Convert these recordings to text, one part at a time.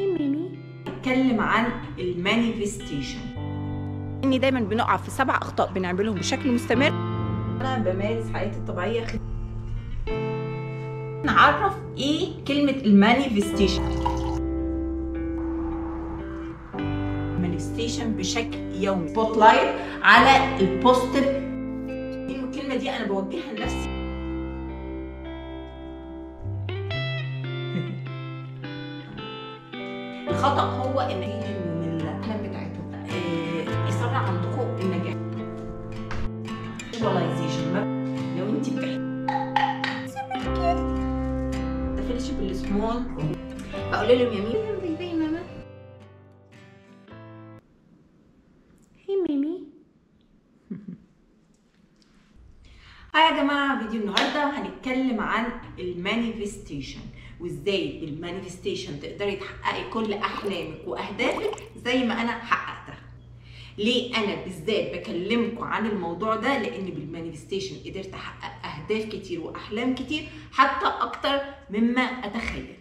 اتكلم عن المانيفستيشن، اني دايما بنقع في 7 اخطاء بنعملهم بشكل مستمر. انا بمارس حياتي الطبيعيه. نعرف ايه كلمه المانيفستيشن. مانيفستيشن بشكل يومي، سبوت لايت على البوستر. الكلمه دي انا بوجهها لنفسي. الخطأ هو ان من الأحلام بتاعتهم يسرع عندكم النجاح. فيجواليزيشن، لو انت تفرشي بالسمول اقول لهم يا ميمي زي ماما. هي ميمي. هاي يا جماعه، فيديو النهارده هنتكلم عن المانيفستيشن وازاي بالمانيفستيشن تقدري تحققي كل احلامك واهدافك زي ما انا حققتها. ليه انا بالذات بكلمكم عن الموضوع ده؟ لان بالمانيفستيشن قدرت احقق اهداف كتير واحلام كتير، حتى اكتر مما اتخيل.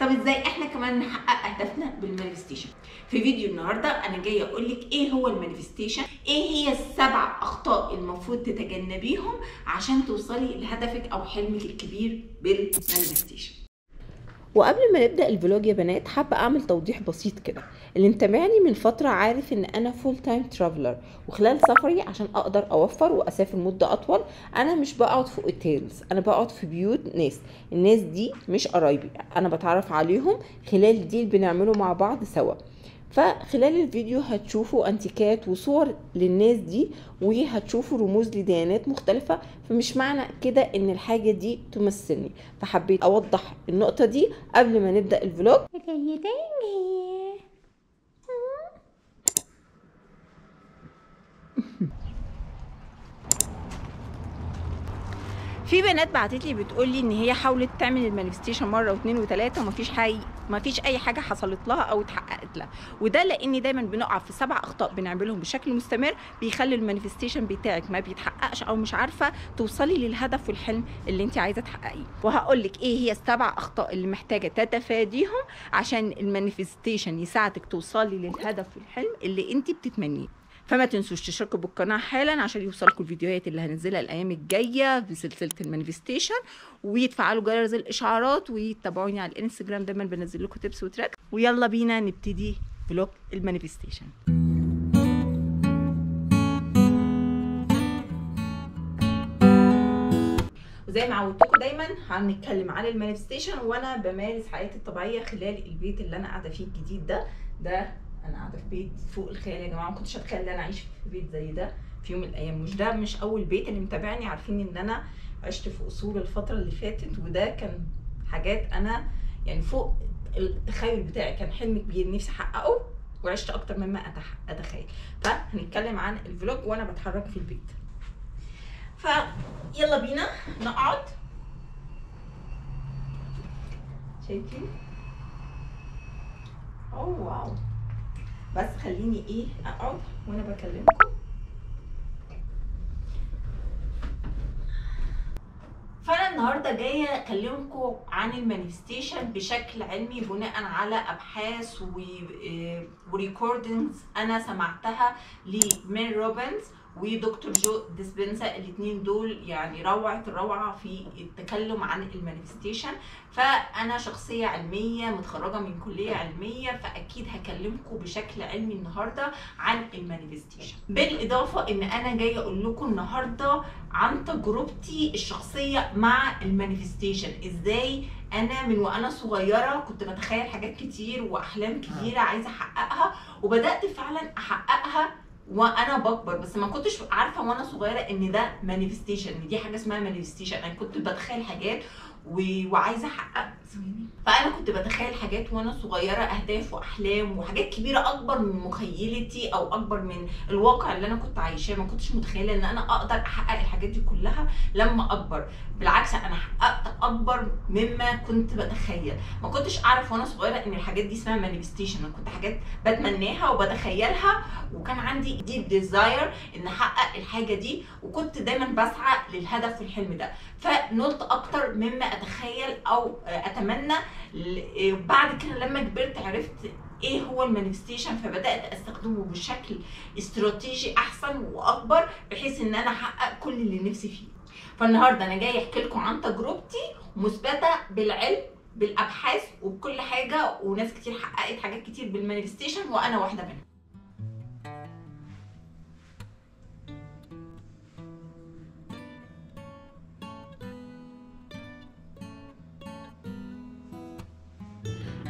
طب ازاي احنا كمان نحقق اهدافنا بالمانيفستيشن؟ في فيديو النهارده انا جايه اقول لك ايه هو المانيفستيشن، ايه هي ال7 اخطاء المفروض تتجنبيهم عشان توصلي لهدفك او حلمك الكبير بالمانيفستيشن. وقبل ما نبدا الفلوج يا بنات، حابه اعمل توضيح بسيط كده. اللي متابعني من فتره عارف ان انا فول تايم ترافلر، وخلال سفري عشان اقدر اوفر واسافر مده اطول انا مش بقعد في اوتيلز، انا بقعد في بيوت ناس. الناس دي مش قرايبي، انا بتعرف عليهم خلال ديل بنعمله مع بعض سوا. فخلال الفيديو هتشوفوا انتيكات وصور للناس دي، وهتشوفوا رموز لديانات مختلفة، فمش معنى كده ان الحاجة دي تمثلني. فحبيت اوضح النقطة دي قبل ما نبدأ الفلوج. في بنات بعتتلي بتقولي ان هي حاولت تعمل المانيفستيشن مره واثنين وثلاثه ومفيش اي حاجه حصلت لها او اتحققت لها، وده لان دايما بنقع في 7 اخطاء بنعملهم بشكل مستمر بيخلي المانيفستيشن بتاعك ما بيتحققش او مش عارفه توصلي للهدف والحلم اللي انت عايزه تحققيه. وهقول لك ايه هي ال7 اخطاء اللي محتاجه تتفاديهم عشان المانيفستيشن يساعدك توصلي للهدف والحلم اللي انت بتتمنيه. فما تنسوش تشتركوا بالقناه حالا عشان يوصلكوا الفيديوهات اللي هننزلها الايام الجايه بسلسله المانيفستيشن، ويتفعلوا جرس الاشعارات، ويتابعوني على الانستجرام، دايما بنزل لكم تيبس وتراك. ويلا بينا نبتدي فلوج المانيفستيشن. وزي ما عودتكم دايما هنتكلم عن المانيفستيشن وانا بمارس حياتي الطبيعيه خلال البيت اللي انا قاعده فيه الجديد ده انا قاعده في بيت فوق الخيال يا جماعه، ما كنتش اتخيل ان انا اعيش في بيت زي ده في يوم من الايام. مش ده مش اول بيت، اللي متابعني عارفين ان انا عشت في اصول الفتره اللي فاتت، وده كان حاجات انا يعني فوق التخيل بتاعي، كان حلم كبير نفسي احققه وعشت اكتر مما اتخيل. فهنتكلم عن الفلوج وانا بتحرك في البيت. فيلا بينا نقعد. شايفين؟ اوه واو. بس خليني اقعد وانا بكلمكم. فانا النهارده جايه اكلمكم عن المانيفستيشن بشكل علمي بناء على ابحاث وريكوردنجز انا سمعتها لميل روبنز ودكتور جو ديسبنزا. الاثنين دول يعني روعه الروعه في التكلم عن المانيفستيشن. فانا شخصيه علميه متخرجه من كليه علميه، فاكيد هكلمكم بشكل علمي النهارده عن المانيفستيشن، بالاضافه ان انا جايه اقول لكم النهارده عن تجربتي الشخصيه مع المانيفستيشن. ازاي انا من وانا صغيره كنت بتخيل حاجات كتير واحلام كبيره عايزه احققها، وبدات فعلا احققها وانا بكبر، بس ما كنتش عارفه وانا صغيره ان ده مانيفستيشن، ان دي حاجه اسمها مانيفستيشن. انا كنت بتخيل حاجات وعايزه احقق. فانا كنت بتخيل حاجات وانا صغيره، اهداف واحلام وحاجات كبيره اكبر من مخيلتي او اكبر من الواقع اللي انا كنت عايشاه. ما كنتش متخيله ان انا اقدر احقق الحاجات دي كلها لما اكبر، بالعكس انا حققت اكبر مما كنت بتخيل. ما كنتش اعرف وانا صغيره ان الحاجات دي اسمها مانيفستيشن، انا كنت حاجات بتمناها وبتخيلها، وكان عندي ديب ديزاير ان احقق الحاجه دي، وكنت دايما بسعى للهدف والحلم ده. فنلت اكتر مما اتخيل او اتمنى بعد كده لما كبرت عرفت ايه هو المانيفستيشن، فبدات استخدمه بشكل استراتيجي احسن واكبر بحيث ان انا احقق كل اللي نفسي فيه. فالنهارده انا جايه احكي لكم عن تجربتي مثبته بالعلم بالابحاث وبكل حاجه، وناس كتير حققت حاجات كتير بالمانيفستيشن وانا واحده منهم.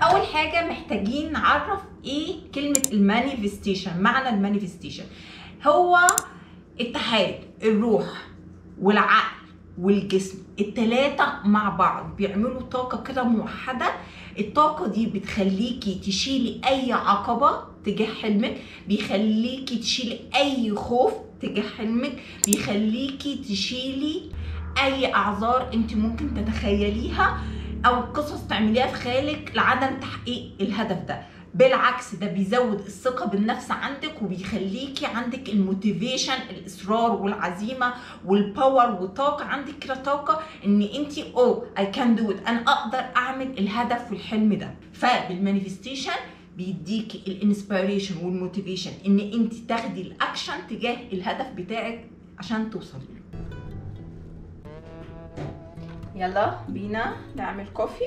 اول حاجه محتاجين نعرف ايه كلمه المانيفستيشن. معنى المانيفستيشن هو اتحاد الروح والعقل والجسم، التلاتة مع بعض بيعملوا طاقه كده موحده. الطاقه دي بتخليكي تشيلي اي عقبه تجاه حلمك، بيخليكي تشيلي اي خوف تجاه حلمك، بيخليكي تشيلي اي اعذار انت ممكن تتخيليها او قصص تعمليها في خيالك لعدم تحقيق الهدف ده. بالعكس ده بيزود الثقه بالنفس عندك وبيخليكي عندك الموتيفيشن، الاصرار والعزيمه والباور والطاقه، عندك كده طاقه ان انت اي كان دو ات، انا اقدر اعمل الهدف والحلم ده. فبالمانيفستيشن بيديكي الانسبيريشن والموتيفيشن ان انت تاخدي الاكشن تجاه الهدف بتاعك عشان توصلي له. يلا بينا نعمل كوفي.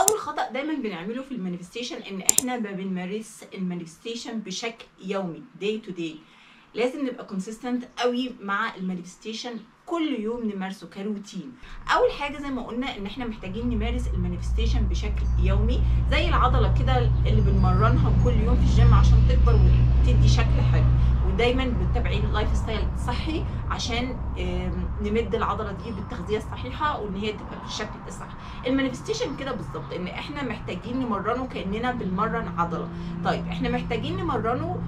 اول خطأ دايما بنعمله في المانيفستيشن ان احنا بنمارس المانيفستيشن بشكل يومي day to day. لازم نبقى كونسيستنت قوي مع المانيفستيشن، كل يوم نمارسه كروتين. اول حاجه زي ما قلنا ان احنا محتاجين نمارس المانيفستيشن بشكل يومي، زي العضله كده اللي بنمرنها كل يوم في الجيم عشان تكبر وتدي شكل حلو، ودايما بتتابعين لايف ستايل صحي عشان نمد العضله دي بالتغذيه الصحيحه وان هي تبقى بالشكل الصحي. المانيفستيشن كده بالظبط ان احنا محتاجين نمرنه كاننا بنمرن عضله. طيب احنا محتاجين نمرنه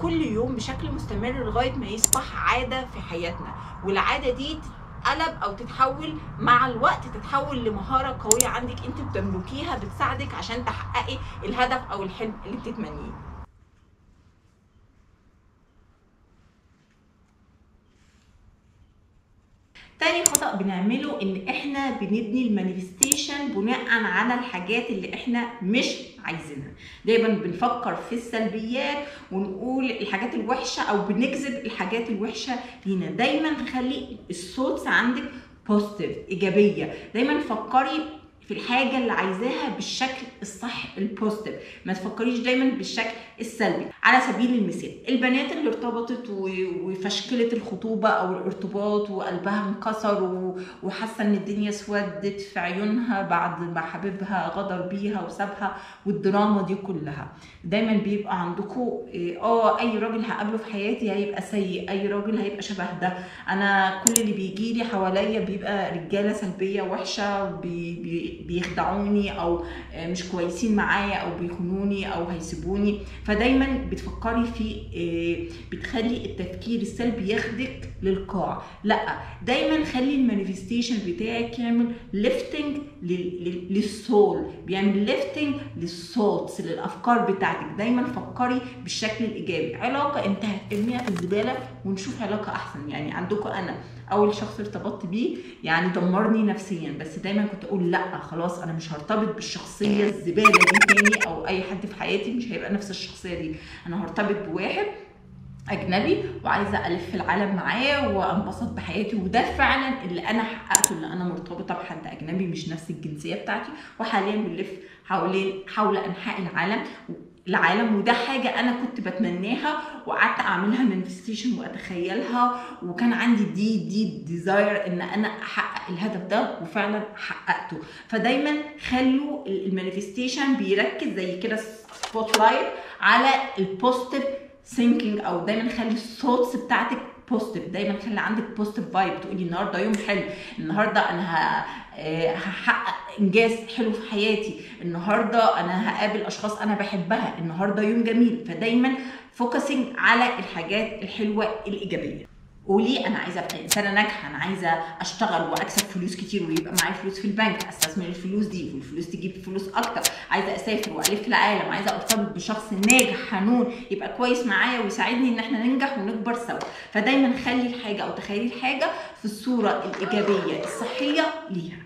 كل يوم بشكل مستمر لغايه ما يصبح عاده في حياتنا، والعاده دي تتقلب او تتحول مع الوقت، تتحول لمهاره قويه عندك انت بتملكيها بتساعدك عشان تحققي الهدف او الحلم اللي بتتمنيه. تاني خطأ بنعمله ان احنا بنبني المانيفستيشن بناء على الحاجات اللي احنا مش عايزينها. دايما بنفكر في السلبيات ونقول الحاجات الوحشه او بنجذب الحاجات الوحشه لينا. دايما خلي الصوت عندك بوزيتيف، ايجابيه. دايما فكري في الحاجه اللي عايزاها بالشكل الصح البوزيتيف، ما تفكريش دايما بالشكل السلبي. على سبيل المثال البنات اللي ارتبطت وفشكلت الخطوبه او الارتباط وقلبها انكسر وحاسه ان الدنيا سودت في عيونها بعد ما حبيبها غدر بيها وسابها، والدراما دي كلها دايما بيبقى عندكم اي راجل هقابله في حياتي هيبقى سيء، اي راجل هيبقى شبه ده، انا كل اللي بيجي لي حواليا بيبقى رجاله سلبيه وحشه بيخدعوني او مش كويسين معايا او بيخونوني او هيسيبوني. فدايما بتفكري في، بتخلي التفكير السلبي ياخدك للقاع. لا، دايما خلي المانيفستيشن بتاعك يعمل ليفتنج للسول، بيعمل ليفتنج للصوت للافكار بتاعتك. دايما فكري بالشكل الايجابي. علاقه انت هترميها في الزباله ونشوف علاقه احسن. يعني عندكم انا اول شخص ارتبطت بيه يعني دمرني نفسيا، بس دايما كنت اقول لا خلاص انا مش هرتبط بالشخصيه الزباله دي تاني، او اي حد في حياتي مش هيبقى نفس الشخصيه دي، انا هرتبط بواحد اجنبي وعايزه الف العالم معاه وانبسط بحياتي. وده فعلا اللي انا حققته، ان انا مرتبطه بحد اجنبي مش نفس الجنسيه بتاعتي، وحاليا بنلف حول انحاء العالم العالم، وده حاجه انا كنت بتمناها وقعدت اعملها مانيفستيشن واتخيلها، وكان عندي دي ديزاير ان انا احقق الهدف ده وفعلا حققته. فدايما خلوا المانيفستيشن بيركز زي كده سبوت لايت على البوزيتيف ثينكينج، او دايما خلي الثوتس بتاعتك بوزيتيف، دايما خلي عندك بوزيتيف فايب، تقولي النهارده يوم حلو، النهارده انا هحقق انجاز حلو في حياتي، النهارده انا هقابل اشخاص انا بحبها، النهارده يوم جميل. فدايما فوكسنج على الحاجات الحلوه الايجابيه. قولي انا عايزه ابقى انسانه ناجحه، انا عايزه اشتغل واكسب فلوس كتير ويبقى معايا فلوس في البنك، استثمر الفلوس دي والفلوس تجيب فلوس اكتر، عايزه اسافر والف العالم، عايزه ارتبط بشخص ناجح حنون يبقى كويس معايا ويساعدني ان احنا ننجح ونكبر سوا. فدايما خلي الحاجه او تخيلي الحاجه في الصوره الايجابيه الصحيه ليها.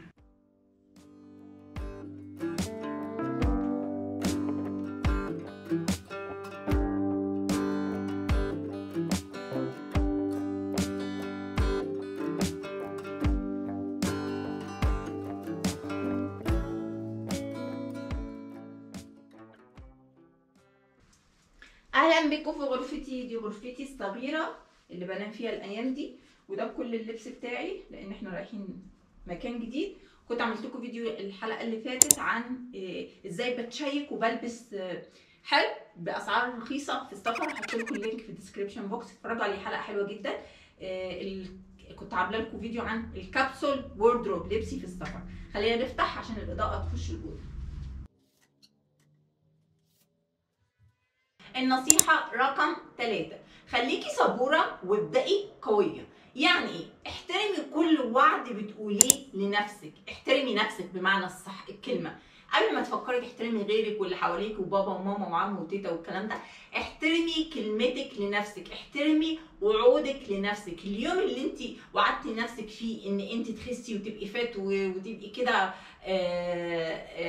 اهلا بكم في غرفتي، دي غرفتي الصغيره اللي بنام فيها الايام دي، وده بكل اللبس بتاعي لان احنا رايحين مكان جديد. كنت عملت لكم فيديو الحلقه اللي فاتت عن ازاي بتشيك وبلبس حلو باسعار رخيصه في السفر، هحط لكم اللينك في الديسكربشن بوكس، اتفرجوا عليه، حلقه حلوه جدا. كنت عامله لكم فيديو عن الكابسول ووردروب لبسي في السفر. خلينا نفتح عشان الاضاءه تخش الاوضه. النصيحة رقم 3، خليكي صبورة وابدأي قوية. يعني ايه؟ احترمي كل وعد بتقوليه لنفسك، احترمي نفسك بمعنى الصح الكلمة. قبل ما تفكري تحترمي غيرك واللي حواليك وبابا وماما وعم وتيتا والكلام ده، احترمي كلمتك لنفسك، احترمي وعودك لنفسك. اليوم اللي انت وعدتي نفسك فيه ان انت تخسي وتبقي فات وتبقي كده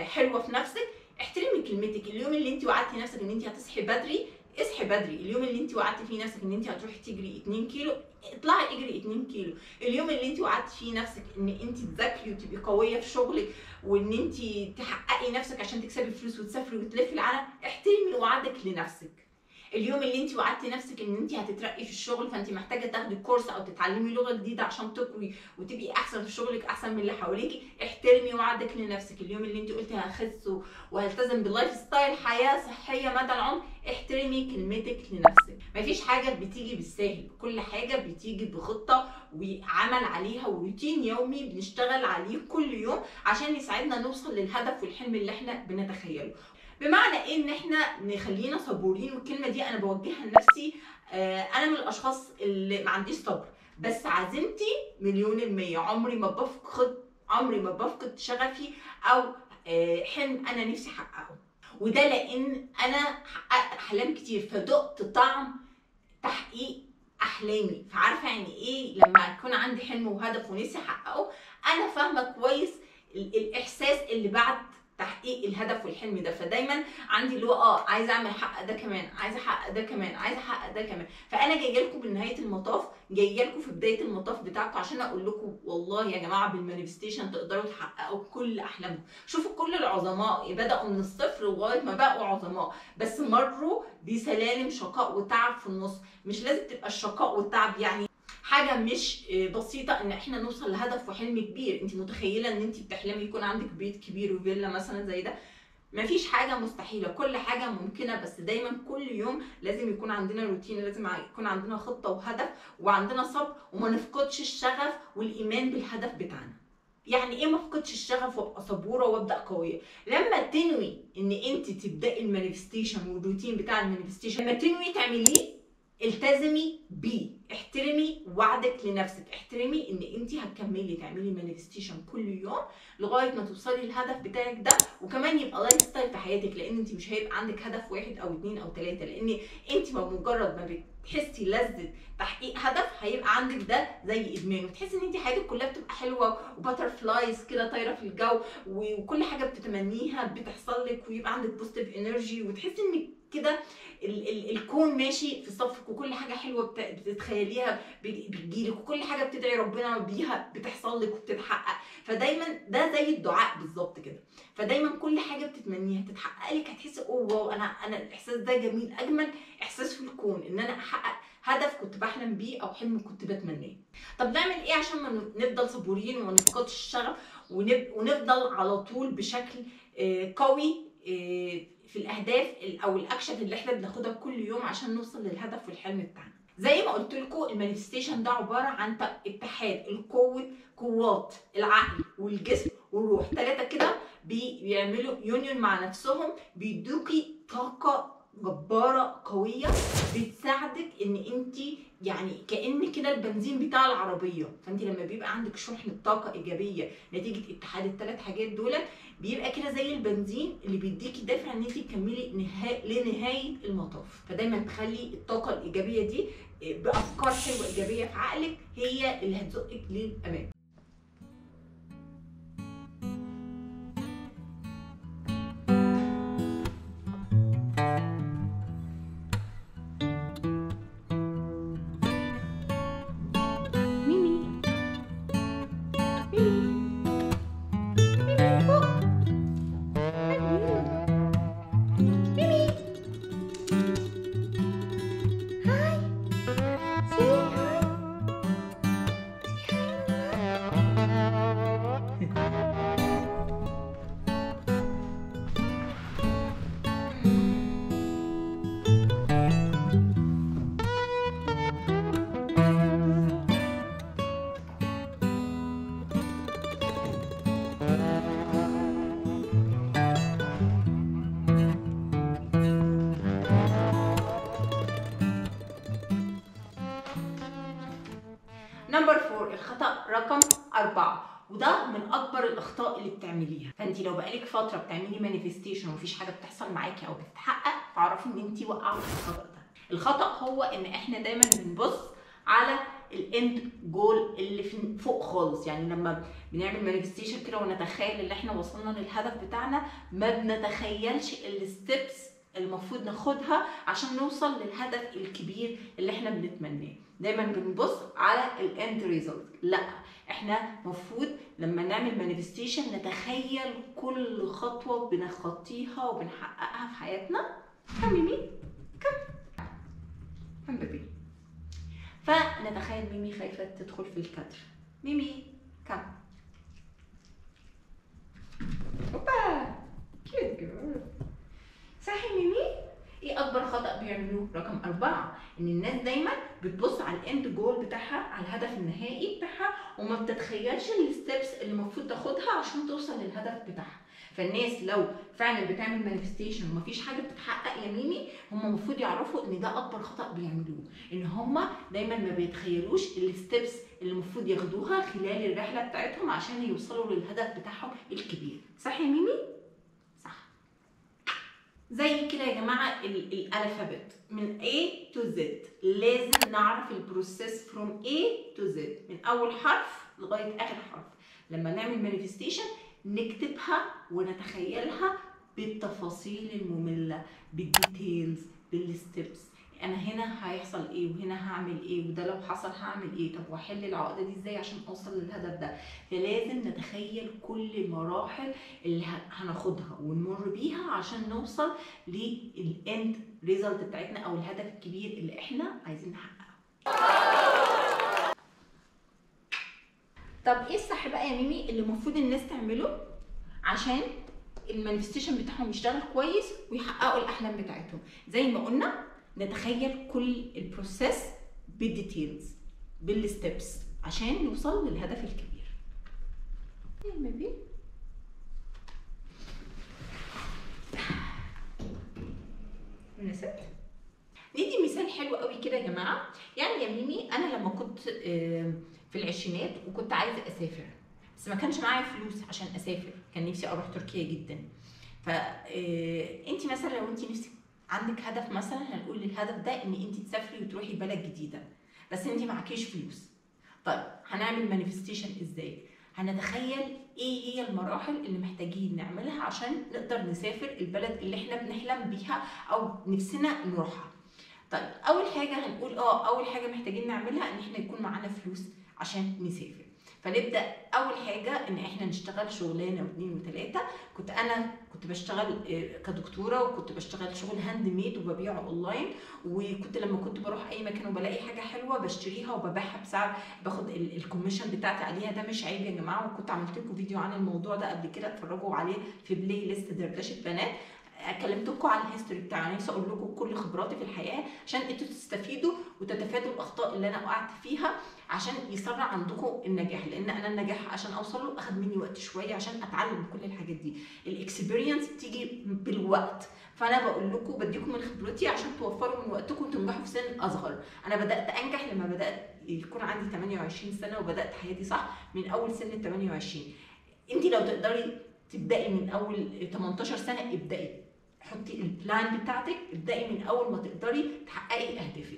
حلوة في نفسك، احترمي كلمتك. اليوم اللي انت وعدتي نفسك ان انت هتصحي بدري، اصحي بدري. اليوم اللي انت وعدتي فيه نفسك ان انت هتروحي تجري 2 كيلو، اطلعي اجري 2 كيلو. اليوم اللي انت وعدتي فيه نفسك ان انت تذاكري وتبقي قويه في شغلك وان انت تحققي نفسك عشان تكسبي فلوس وتسافري وتلفي العالم، احترمي وعدك لنفسك. اليوم اللي انت وعدتي نفسك ان انت هتترقي في الشغل، فانت محتاجه تاخدي كورس او تتعلمي لغه جديده عشان تقوي وتبقي احسن في شغلك احسن من اللي حواليكي، احترمي وعدك لنفسك. اليوم اللي انت قلتي هخس وهلتزم باللايف ستايل حياه صحيه مدى العمر، احترمي كلمتك لنفسك. مفيش حاجه بتيجي بالساهل، كل حاجه بتيجي بخطه وعمل عليها وروتين يومي بنشتغل عليه كل يوم عشان يساعدنا نوصل للهدف والحلم اللي احنا بنتخيله. بمعنى ايه؟ ان احنا نخلينا صبورين، والكلمه دي انا بوجهها لنفسي. انا من الاشخاص اللي ما عنديش صبر، بس عزيمتي 100% عمري ما بفقد، شغفي او حلم انا نفسي احققه، وده لان انا حققت احلام كتير فدقت طعم تحقيق احلامي، فعارفه يعني ايه لما يكون عندي حلم وهدف ونفسي احققه. انا فاهمه كويس الاحساس اللي بعد تحقيق الهدف والحلم ده، فدايما عندي اللي هو عايزه اعمل احقق ده كمان، عايزه احقق ده كمان، عايزه احقق ده كمان. فانا جايه لكم بنهايه المطاف، جايه لكم في بدايه المطاف بتاعكم عشان اقول لكم والله يا جماعه بالمانيفستيشن تقدروا تحققوا كل احلامكم. شوفوا كل العظماء بداوا من الصفر لغايه ما بقوا عظماء، بس مروا بسلالم شقاء وتعب في النص. مش لازم تبقى الشقاء والتعب يعني حاجه مش بسيطه ان احنا نوصل لهدف وحلم كبير. انت متخيله ان انت بتحلمي يكون عندك بيت كبير وفيلا مثلا زي ده؟ مفيش حاجه مستحيله، كل حاجه ممكنه، بس دايما كل يوم لازم يكون عندنا روتين، لازم يكون عندنا خطه وهدف وعندنا صبر، وما نفقدش الشغف والايمان بالهدف بتاعنا. يعني ايه ما افقدش الشغف وابقى صبوره وابدا قويه؟ لما تنوي ان انت تبداي المانيفستيشن والروتين بتاع المانيفستيشن، لما تنوي تعمليه التزمي بيه، احترمي وعدك لنفسك، احترمي ان انت هتكملي تعملي مانيفستيشن كل يوم لغايه ما توصلي للهدف بتاعك ده، وكمان يبقى لايف ستايل في حياتك. لان انت مش هيبقى عندك هدف واحد او اتنين او تلاته، لان انت مجرد ما تحسي لذة تحقيق هدف هيبقى عندك ده زي ادمان، وتحسي ان انت حياتك كلها بتبقى حلوه وباتر فلايز كده طايره في الجو، وكل حاجه بتتمنيها بتحصل لك، ويبقى عندك بوزيتيف انرجي، وتحسي انك كده الكون ماشي في صفك، وكل حاجه حلوه بتتخيليها بتجيلك، وكل حاجه بتدعي ربنا بيها بتحصل لك وبتتحقق. فدايما ده زي الدعاء بالظبط كده، فدايما كل حاجه بتتمنيها تتحقق لك، هتحسي اوه واو انا الاحساس ده جميل، اجمل احساس في الكون ان انا احقق هدف كنت بحلم بيه او حلم كنت بتمناه. طب نعمل ايه عشان ما نفضل صبورين وما نفقدش الشغف ونفضل على طول بشكل قوي في الاهداف او الاكشن اللي احنا بناخدها كل يوم عشان نوصل للهدف والحلم بتاعنا؟ زي ما قلت لكم المانيفستيشن ده عباره عن اتحاد القوه، قوات العقل والجسم والروح، ثلاثه كده بيعملوا يونيون مع نفسهم، بيدوكي طاقه جباره قويه بتساعدك ان انت يعني كأن كده البنزين بتاع العربيه. فانت لما بيبقى عندك شحنه طاقه ايجابيه نتيجه اتحاد الثلاث حاجات دول، بيبقى كده زي البنزين اللي بيديكي دافع ان انت تكملي لنهايه المطاف. فدايما تخلي الطاقه الايجابيه دي بافكار حلوه ايجابيه في عقلك، هي اللي هتزقك للامام. الاخطاء اللي بتعمليها، فانت لو بقالك فتره بتعملي مانيفستيشن ومفيش حاجه بتحصل معاكي او بتتحقق، فاعرفي ان انت وقعتي في الخطا ده. الخطا هو ان احنا دايما بنبص على الاند جول اللي فوق خالص، يعني لما بنعمل مانيفستيشن كده ونتخيل ان احنا وصلنا للهدف بتاعنا، ما بنتخيلش الستبس المفروض ناخدها عشان نوصل للهدف الكبير اللي احنا بنتمناه. دايما بنبص على الاند ريزلت، لا احنا المفروض لما نعمل مانيفستيشن نتخيل كل خطوه بنخطيها وبنحققها في حياتنا. كم ميمي كم بيبي، فنتخيل ميمي خايفه تدخل في الكادر، ميمي كم اوبا كيوت جيرل، صحي ميمي. ايه اكبر خطأ بيعملوه؟ رقم 4، ان الناس دايما بتبص على الاند جول بتاعها، على الهدف النهائي بتاعها، وما بتتخيلش الستبس اللي المفروض تاخدها عشان توصل للهدف بتاعها. فالناس لو فعلا بتعمل مانيفستيشن ومفيش حاجه بتتحقق يا ميمي، هم المفروض يعرفوا ان ده اكبر خطأ بيعملوه، ان هم دايما ما بيتخيلوش الستبس اللي المفروض ياخدوها خلال الرحله بتاعتهم عشان يوصلوا للهدف بتاعهم الكبير. صح يا ميمي؟ زي كده يا جماعه الالفابت من A to Z، لازم نعرف البروسيس from A to Z من اول حرف لغايه اخر حرف. لما نعمل مانيفستيشن نكتبها ونتخيلها بالتفاصيل الممله، بالديتيلز، بالستبس، انا هنا هيحصل ايه وهنا هعمل ايه، وده لو حصل هعمل ايه، طب واحل العقده دي ازاي عشان اوصل للهدف ده. فلازم نتخيل كل المراحل اللي هناخدها ونمر بيها عشان نوصل للاند ريزلت بتاعتنا او الهدف الكبير اللي احنا عايزين نحققه. طب ايه الصح بقى يا ميمي اللي المفروض الناس تعمله عشان المانيفستيشن بتاعهم يشتغل كويس ويحققوا الاحلام بتاعتهم؟ زي ما قلنا نتخيل كل البروسيس بالديتيلز بالستبس عشان نوصل للهدف الكبير. ايه بيبي؟ نسيت؟ ندي مثال حلو قوي كده يا جماعه، يعني يا ميمي انا لما كنت في العشرينات وكنت عايزه اسافر، بس ما كانش معايا فلوس عشان اسافر، كان نفسي اروح تركيا جدا. فانت مثلا لو انت نفسك عندك هدف مثلا، هنقول الهدف ده ان انت تسافري وتروحي بلد جديده، بس انت معكيش فلوس. طيب هنعمل مانيفستيشن ازاي؟ هنتخيل ايه هي المراحل اللي محتاجين نعملها عشان نقدر نسافر البلد اللي احنا بنحلم بيها او نفسنا نروحها. طيب اول حاجه هنقول اول حاجه محتاجين نعملها ان احنا يكون معانا فلوس عشان نسافر. فنبدا اول حاجه ان احنا نشتغل شغلانه واثنين وثلاثه. كنت بشتغل كدكتوره، وكنت بشتغل شغل هاند ميد وببيعه اونلاين، وكنت لما كنت بروح اي مكان وبلاقي حاجه حلوه بشتريها وببيعها بسعر، باخد الكوميشن بتاعتي عليها. ده مش عيب يا جماعه، وكنت عملت لكم فيديو عن الموضوع ده قبل كده، اتفرجوا عليه في بلاي ليست دردشه بنات، كلمتكم على الهيستوري بتاعي. نفسي اقول لكم كل خبراتي في الحياه عشان انتوا تستفيدوا وتتفادوا الاخطاء اللي انا وقعت فيها، عشان يسرع عندكم النجاح. لان انا النجاح عشان اوصل له اخد مني وقت شويه عشان اتعلم كل الحاجات دي. الاكسبيرينس بتيجي بالوقت، فانا بقول لكم بديكم من خبرتي عشان توفروا من وقتكم وتنجحوا في سن اصغر. انا بدات انجح لما بدات يكون عندي 28 سنه، وبدات حياتي صح من اول سن 28. انت لو تقدري تبدأي من أول 18 سنة ابدأي، حطي البلان بتاعتك، ابدأي من أول ما تقدري تحققي أهدافك.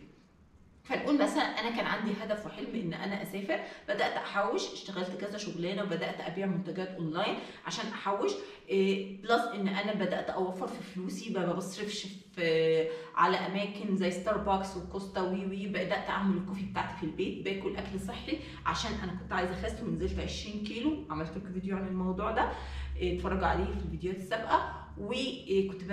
فنقول مثلا انا كان عندي هدف وحلم ان انا اسافر، بدات احوش، اشتغلت كذا شغلانه وبدات ابيع منتجات اونلاين عشان احوش، بلس ان انا بدات اوفر في فلوسي، ما بصرفش على اماكن زي ستاربكس وكوستا وي، بدات اعمل الكوفي بتاعتي في البيت، باكل اكل صحي عشان انا كنت عايزه اخس ونزلت 20 كيلو، عملت لكم فيديو عن الموضوع ده اتفرجوا عليه في الفيديوهات السابقه. وكنت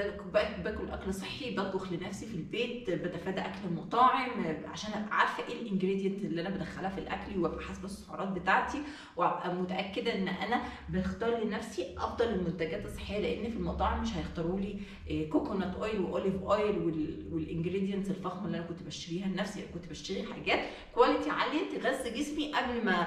باكل اكل صحي، بطبخ لنفسي في البيت، بتفادى اكل المطاعم عشان ابقى عارفه ايه الانجريدينت اللي انا بدخلها في الاكل، وابقى حاسبه السعرات بتاعتي، وابقى متاكده ان انا بختار لنفسي افضل المنتجات الصحيه، لان في المطاعم مش هيختاروا لي كوكونات اويل واوليف اويل والانجريدينتس الفخمه اللي انا كنت بشتريها لنفسي. كنت بشتري حاجات كواليتي عاليه تغذي جسمي قبل ما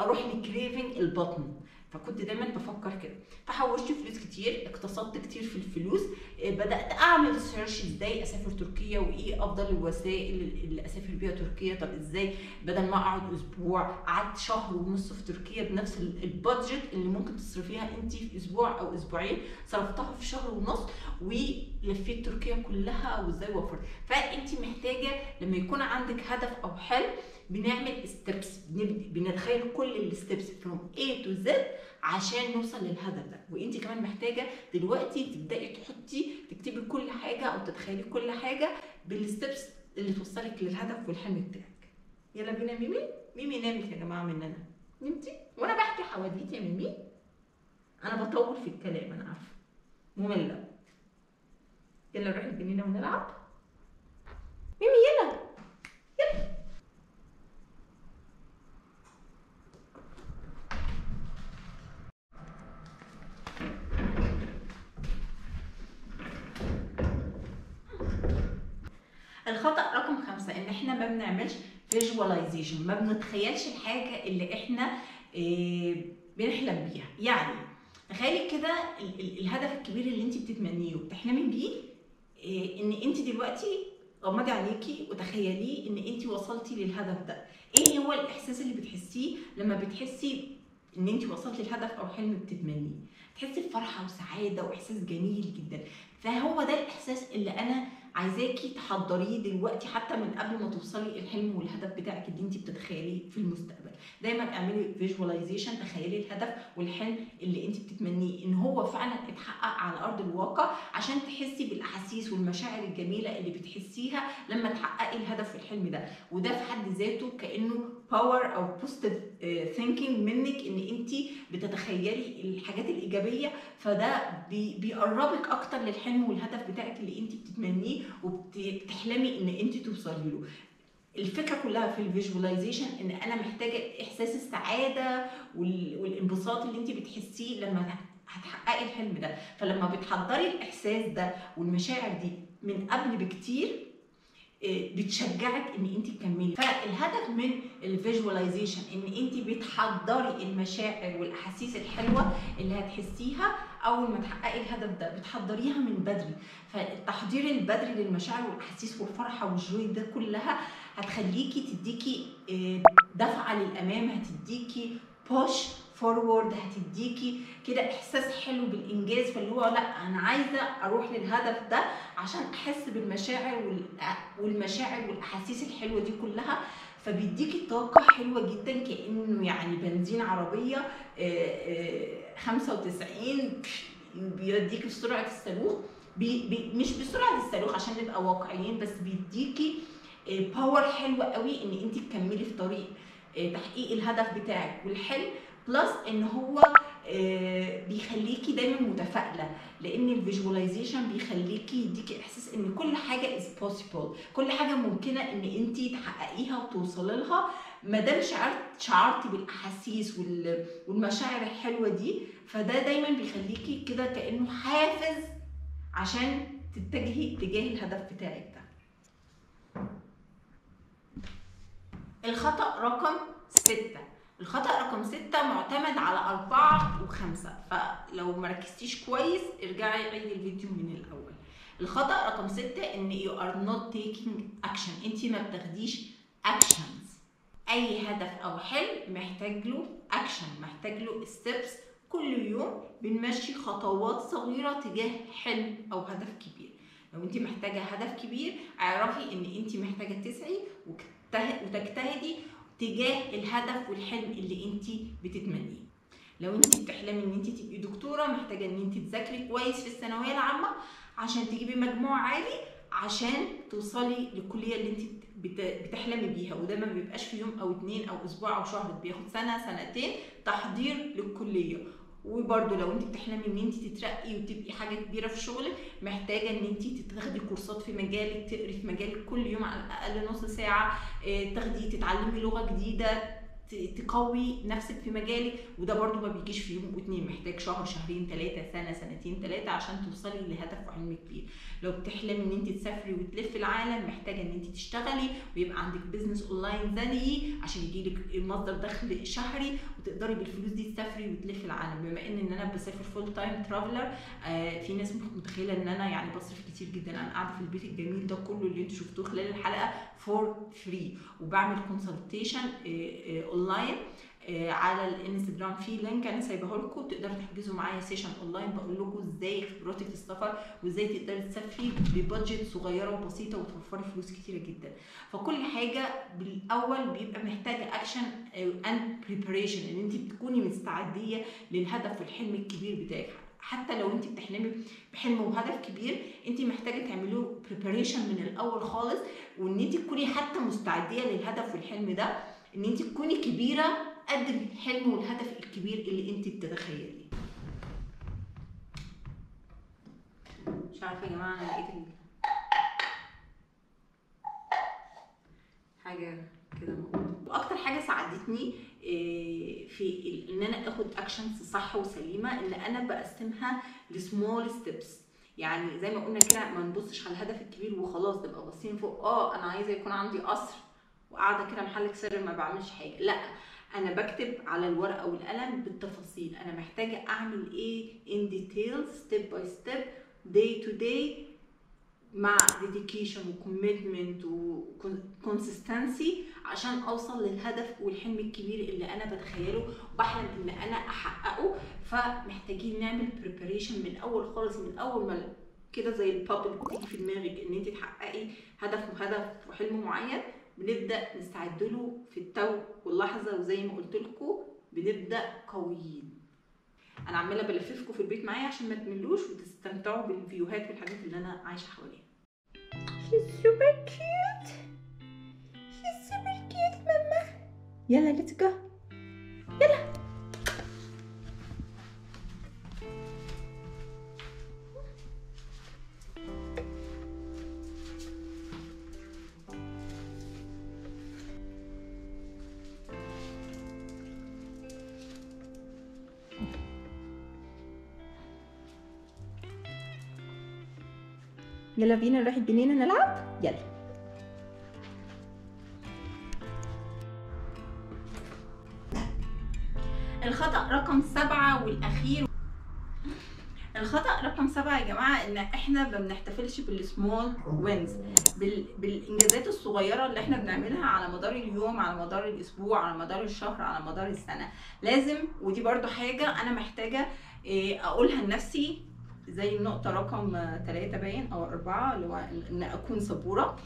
اروح لكريفنج البطن. فكنت دايما بفكر كده، فحوشت فلوس كتير، اقتصدت كتير في الفلوس، بدات اعمل سيرش ازاي اسافر تركيا، وايه افضل الوسائل اللي اسافر بيها تركيا. طب ازاي بدل ما اقعد اسبوع قعدت شهر ونص في تركيا بنفس البادجت اللي ممكن تصرفيها انت في اسبوع او اسبوعين، صرفتها في شهر ونص ولفيت تركيا كلها، وازاي وفرت. فانت محتاجه لما يكون عندك هدف او حلم بنعمل ستيبس، بنتخيل كل الستيبس فروم A to Z عشان نوصل للهدف ده. وانت كمان محتاجه دلوقتي تبداي تحطي، تكتبي كل حاجه او تتخيلي كل حاجه بالستيبس اللي توصلك للهدف والحلم بتاعك. يلا بينا. ميمي نامت يا جماعه مننا، نمتي وانا بحكي حواديت يا ميمي. انا بطول في الكلام انا عارفه، ممله. يلا نروح الجنينه ونلعب. ميمي يلا يلا. الخطأ رقم 5 ان احنا ما بنعملش فيجواليزيشن، ما بنتخيلش الحاجه اللي احنا بنحلم بيها. يعني تخيلي كده الهدف الكبير اللي انت بتتمنيه وبتحلمي بيه، ان انت دلوقتي غمضي عليكي وتخيليه ان انت وصلتي للهدف ده. ايه هو الاحساس اللي بتحسيه لما بتحسي ان انت وصلتي للهدف او حلم بتتمنيه؟ بتحسي بفرحه وسعاده واحساس جميل جدا. فهو ده الاحساس اللي انا عايزاكي تحضريه دلوقتي، حتى من قبل ما توصلي الحلم والهدف بتاعك اللي انت بتتخيليه في المستقبل. دايما اعملي فيجواليزيشن، تخيلي الهدف والحلم اللي انت بتتمنيه ان هو فعلا اتحقق على ارض الواقع، عشان تحسي بالاحاسيس والمشاعر الجميله اللي بتحسيها لما تحققي الهدف والحلم ده. وده في حد ذاته كانه باور او بوزيتيف ثينكينج منك، ان انت بتتخيلي الحاجات الايجابيه، فده بيقربك اكتر للحلم والهدف بتاعك اللي انت بتتمنيه وبتحلمي ان انت توصلي له. الفكره كلها في الفيجواليزيشن ان انا محتاجه احساس السعاده والانبساط اللي انت بتحسيه لما هتحققي الحلم ده. فلما بتحضري الاحساس ده والمشاعر دي من قبل بكتير، بتشجعك ان انت تكملي. فالهدف من الفيجواليزيشن ان انت بتحضري المشاعر والاحاسيس الحلوه اللي هتحسيها اول ما تحققي الهدف ده، بتحضريها من بدري. فالتحضير البدري للمشاعر والاحاسيس والفرحه والجوي ده كلها هتخليكي تديكي دفعه للامام، هتديكي بوش فورورد، هتديكي كده احساس حلو بالانجاز، فاللي هو لا انا عايزه اروح للهدف ده عشان احس بالمشاعر والاحاسيس الحلوه دي كلها، فبيديكي طاقه حلوه جدا كانه يعني بنزين عربيه 95 بيديكي بسرعه الصاروخ، مش بسرعه الصاروخ عشان نبقى واقعيين، بس بيديكي باور حلوه قوي ان انت تكملي في طريق تحقيق الهدف بتاعك والحلم، بلس ان هو بيخليكي دايما متفائله، لان الفيجواليزيشن بيخليكي يديكي احساس ان كل حاجه is possible، كل حاجه ممكنه ان انت تحققيها وتوصلي لها ما دام شعرتي بالاحاسيس والمشاعر الحلوه دي، فده دايما بيخليكي كده كانه حافز عشان تتجهي اتجاه الهدف بتاعك ده. الخطأ رقم 6، الخطأ رقم 6 معتمد على 4 و5، فلو مركزتيش كويس ارجعي عيدي الفيديو من الأول. الخطأ رقم 6 إن you are not taking action، أنت ما بتاخديش actions. أي هدف أو حلم محتاج له action، محتاج له steps، كل يوم بنمشي خطوات صغيرة تجاه حلم أو هدف كبير. لو أنت محتاجة هدف كبير اعرفي إن أنت محتاجة تسعي وتجتهدي تجاه الهدف والحلم اللي انت بتتمنيه. لو انت بتحلمي ان انت تبقي دكتوره، محتاجه ان انت تذاكري كويس في الثانويه العامه عشان تجيبي مجموع عالي عشان توصلي للكليه اللي انت بتحلمي بيها، وده ما بيبقاش في يوم او 2 او اسبوع او شهر، بياخد سنه سنتين تحضير للكليه. وبرده لو انت بتحلمي ان انت تترقي وتبقي حاجه كبيره في شغلك، محتاجه ان انت تاخدي كورسات في مجالك، تقري في مجالك كل يوم على الاقل نص ساعه، تاخدي تتعلمي لغه جديده، تقوي نفسك في مجالك، وده برده ما بيجيش في يوم و2، محتاج شهر شهرين 3 سنه سنتين 3 عشان توصلي لهدف وحلم كبير. لو بتحلمي ان انت تسافري وتلفي العالم، محتاجه ان انت تشتغلي ويبقى عندك بيزنس اونلاين زيي عشان يجيلك مصدر دخل شهري وتقدري بالفلوس دي تسافري وتلفي العالم. بما ان انا بسافر فول تايم ترافلر، في ناس متخيله ان انا يعني بصرف كتير جدا، انا قاعده في البيت الجميل ده كله اللي انتوا شفتوه خلال الحلقه فور فري، وبعمل كونسلتيشن اونلاين على الانستجرام، في لينك انا سايباه لكم تقدروا تحجزوا معايا سيشن اونلاين بقول لكم ازاي خبراتي في السفر وازاي تقدري تسافري ببادجت صغيره وبسيطه وتوفري فلوس كتيره جدا. فكل حاجه بالاول بيبقى محتاجه اكشن اند بريبريشن، ان انت بتكوني مستعديه للهدف والحلم الكبير بتاعك. حتى لو انت بتحلمي بحلم وهدف كبير، انت محتاجه تعمليه بريبريشن من الاول خالص، وان انت تكوني حتى مستعديه للهدف والحلم ده، ان انت تكوني كبيره قد الحلم والهدف الكبير اللي انت بتتخيليه. مش عارفه يا جماعه انا لقيت حاجه كده موجوده. واكتر حاجه ساعدتني في ان انا اخد اكشنز صح وسليمه ان انا بقسمها لسمول ستيبس، يعني زي ما قلنا كده ما نبصش على الهدف الكبير وخلاص، نبقى باصين فوق انا عايزه يكون عندي قصر وقاعده كده محلك سر ما بعملش حاجه، لا انا بكتب على الورقه والقلم بالتفاصيل انا محتاجه اعمل ايه in detail step by step day to day مع dedication وcommitment وconsistency عشان اوصل للهدف والحلم الكبير اللي انا بتخيله وبحلم ان انا احققه. فمحتاجين نعمل preparation من اول خالص، من اول ما كده زي البابل بتيجي في دماغك ان انت تحققي هدف وحلم معين، بنبدا نستعد له في التو واللحظه، وزي ما قلت لكم بنبدا قويين. انا عماله بلففكم في البيت معايا عشان ما تملوش وتستمتعوا بالفيوهات والحاجات اللي انا عايشه حواليها. She's super cute. She's super cute ماما. يلا let's go. يلا. يلا بينا نروح الجنينة نلعب، يلا. الخطأ رقم 7 والأخير، الخطأ رقم 7 يا جماعة إن إحنا ما بنحتفلش بالسمول وينز، بالانجازات الصغيره اللي احنا بنعملها على مدار اليوم، على مدار الاسبوع، على مدار الشهر، على مدار السنه. لازم، ودي برضو حاجه انا محتاجه اقولها لنفسي زي النقطه رقم 3 باين او 4 اللي هو ان اكون صبوره.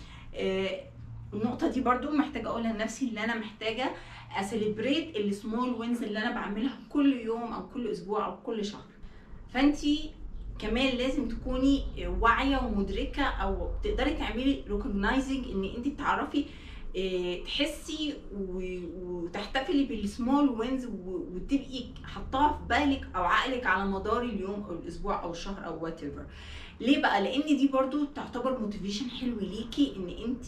النقطه دي برضو محتاجه اقولها لنفسي، اللي انا محتاجه اسليبريت السمول وينز اللي انا بعملها كل يوم او كل اسبوع او كل شهر. فانتي كمان لازم تكوني واعيه ومدركه او تقدري تعملي ريكوجنايزنج، ان انت تعرفي تحسي وتحتفلي بالسمول وينز وتبقي حطاها في بالك او عقلك على مدار اليوم او الاسبوع او الشهر او وات ايفر. ليه بقى؟ لان دي برضو تعتبر موتيفيشن حلو ليكي، ان انت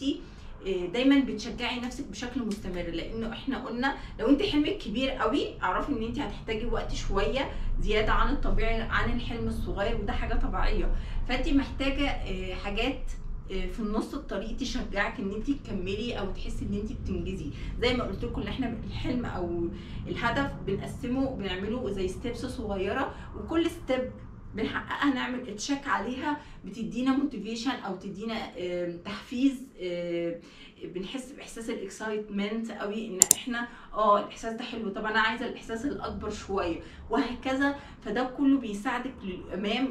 دايما بتشجعي نفسك بشكل مستمر. لانه احنا قلنا لو انت حلمك كبير قوي اعرفي ان انت هتحتاجي وقت شويه زياده عن الطبيعي عن الحلم الصغير، وده حاجه طبيعيه. فانت محتاجه حاجات في النص الطريق تشجعك ان انت تكملي او تحسي ان انت بتنجزي. زي ما قلت لكم ان احنا الحلم او الهدف بنقسمه بنعمله زي ستيبس صغيره، وكل ستيب بنحققها نعمل اتشيك عليها، بتدينا موتيفيشن او تدينا تحفيز، بنحس باحساس الاكسايتمنت قوي ان احنا الاحساس ده حلو، طب انا عايزه الاحساس الاكبر شويه، وهكذا. فده كله بيساعدك للامام،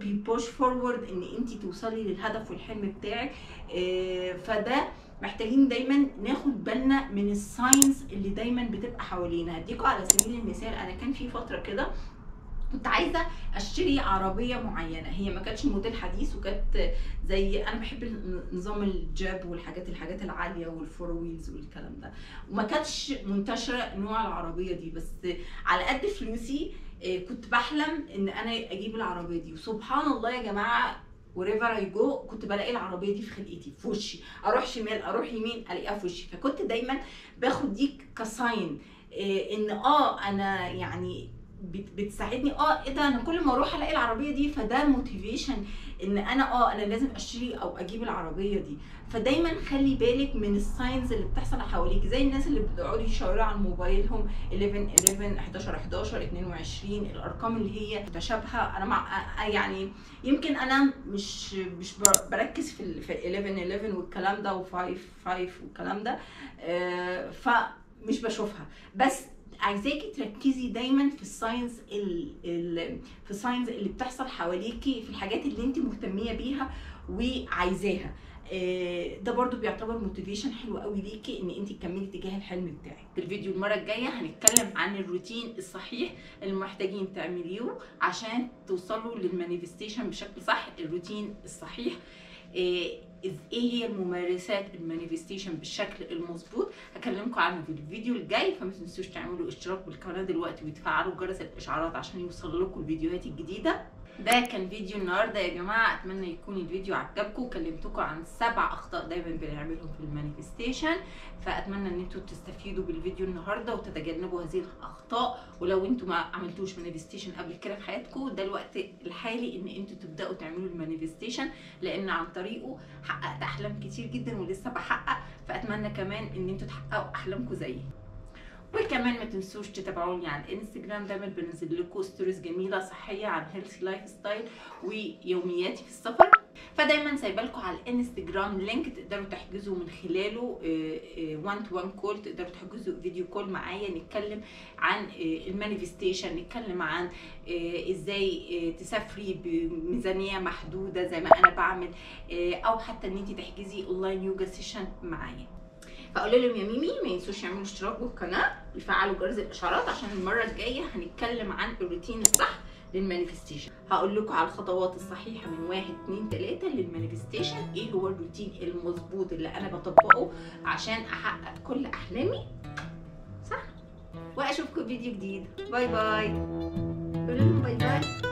بيبوش فورورد ان انت توصلي للهدف والحلم بتاعك. فده محتاجين دايما ناخد بالنا من الساينز اللي دايما بتبقى حوالينا. هديكوا على سبيل المثال، انا كان في فتره كده كنت عايزه اشتري عربيه معينه، هي ما كانتش موديل حديث، وكانت زي انا بحب نظام الجاب والحاجات العاليه والفور ويلز والكلام ده، وما كانتش منتشره نوع العربيه دي. بس على قد فلوسي كنت بحلم ان انا اجيب العربيه دي. وسبحان الله يا جماعه، وريفر اي جو كنت بلاقي العربيه دي في خلقتي، في وشي، اروح شمال اروح يمين الاقيها في وشي. فكنت دايما باخد دي كساين ان انا يعني بتساعدني ايه ده، انا كل ما اروح الاقي العربيه دي، فده موتيفيشن ان انا انا لازم اشتري او اجيب العربيه دي. فدايما خلي بالك من الساينز اللي بتحصل حواليك، زي الناس اللي بيقعدوا يشاوروا على موبايلهم 11 11 22 الارقام اللي هي متشابهه. انا يعني يمكن انا مش بركز في 11 والكلام ده و5 والكلام ده، فمش بشوفها. بس عايزاكي تركزي دايما في الساينز اللي بتحصل حواليكي، في الحاجات اللي انت مهتميه بيها وعايزاها. ده برضو بيعتبر موتيفيشن حلو قوي ليكي ان انت تكملي تجاه الحلم بتاعك. في الفيديو المره الجايه هنتكلم عن الروتين الصحيح اللي محتاجين تعمليه عشان توصلوا للمانيفستيشن بشكل صح. الروتين الصحيح، ايه هي الممارسات المانيفستيشن بالشكل المظبوط، هكلمكم عنه في الفيديو الجاي. فما تنسوش تعملوا اشتراك بالقناه دلوقتي وتفعلوا جرس الاشعارات عشان يوصل لكم الفيديوهات الجديده. ده كان فيديو النهارده يا جماعه، اتمنى يكون الفيديو عجبكم، وكلمتكم عن 7 اخطاء دايما بنعملهم في المانيفستيشن. فاتمنى ان انتم تستفيدوا بالفيديو النهارده وتتجنبوا هذه الاخطاء. ولو انتم ما عملتوش مانيفستيشن قبل كده في حياتكم، ده الوقت الحالي ان انتم تبداوا تعملوا المانيفستيشن، لان عن طريقه حققت احلام كتير جدا ولسه بحقق. فاتمنى كمان ان انتم تحققوا احلامكم زيي. وكمان ما تنسوش تتابعوني على الانستجرام، دايما بنزل لكم ستوريز جميله صحيه عن هيلثي لايف ستايل ويومياتي في السفر. فدايما سايبه لكم على الانستجرام لينك تقدروا تحجزوا من خلاله 1-to-1 كول، تقدروا تحجزوا فيديو كول معايا نتكلم عن المانيفستيشن، نتكلم عن ازاي تسافري بميزانيه محدوده زي ما انا بعمل، او حتى ان انت تحجزي اونلاين يوجا سيشن معايا. فقول لهم يا ميمي ما ينسوش يعملوا اشتراك بالقناه ويفعلوا جرس الاشعارات عشان المره الجايه هنتكلم عن الروتين الصح للمانيفستيشن. هقول لكم على الخطوات الصحيحه من 1 2 3 للمانيفستيشن، ايه هو الروتين المظبوط اللي انا بطبقه عشان احقق كل احلامي صح. واشوفكم فيديو جديد، باي باي. قول لهم باي باي.